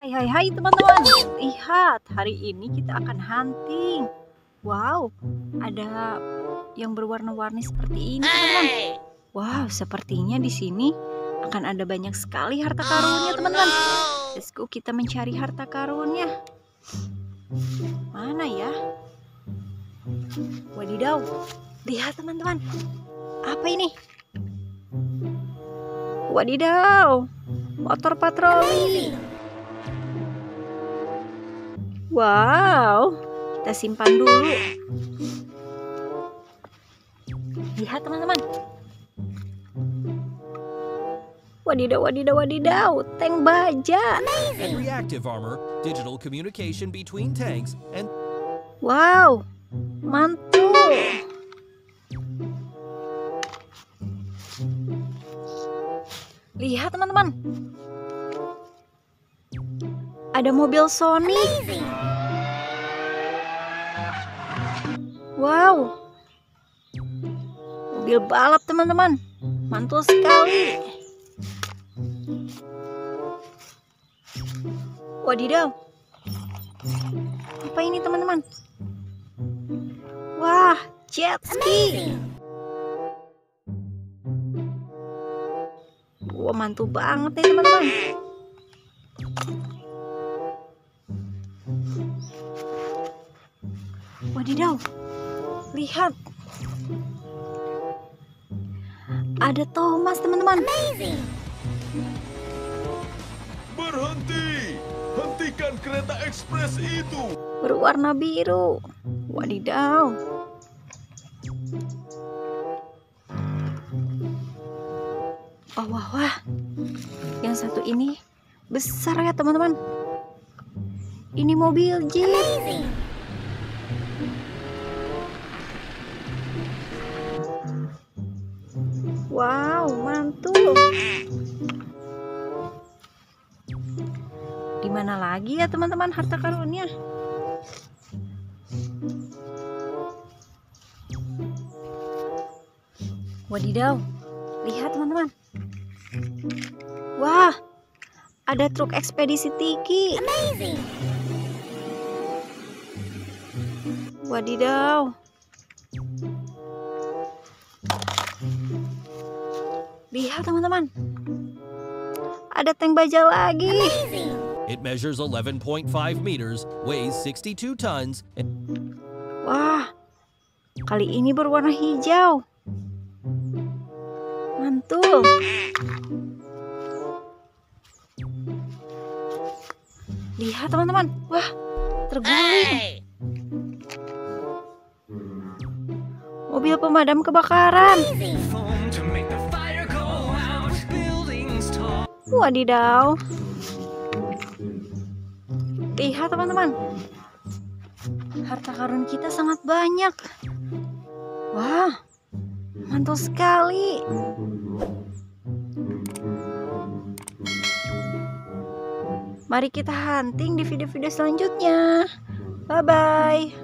Hai teman-teman, lihat hari ini kita akan hunting. Wow, ada yang berwarna-warni seperti ini teman-teman. Wow, sepertinya di sini akan ada banyak sekali harta karunnya teman-teman. Let's go, kita mencari harta karunnya. Mana ya? Wadidaw, lihat teman-teman, apa ini? Wadidaw, motor patroli. Wow, kita simpan dulu. Lihat teman-teman. Wadidaw, tank baja. Reactive armor, digital communication between tanks and... Wow, mantul. Lihat teman-teman. Ada mobil Sonic. Wow, mobil balap teman-teman, mantul sekali. Wadidaw, apa ini teman-teman? Wah, jet ski. Wah, mantul banget nih teman-teman. Wadidaw. Lihat, ada Thomas teman-teman. Berhenti, hentikan kereta ekspres itu. Berwarna biru, wadidaw. Oh, wah, yang satu ini besar ya teman-teman. Ini mobil Jeep. Wow, mantul. Di mana lagi ya teman-teman harta karunnya? Wadidaw, lihat teman-teman. Wah, ada truk ekspedisi Tiki. Wadidaw. Lihat teman-teman, ada tank baja lagi. It measures 11.5 meters, weighs 62 tons. Wah, kali ini berwarna hijau. Mantul. Lihat teman-teman, wah, terguling. Mobil pemadam kebakaran. Wadidaw. Lihat teman-teman, harta karun kita sangat banyak. Wah, mantul sekali. Mari kita hunting di video-video selanjutnya. Bye-bye.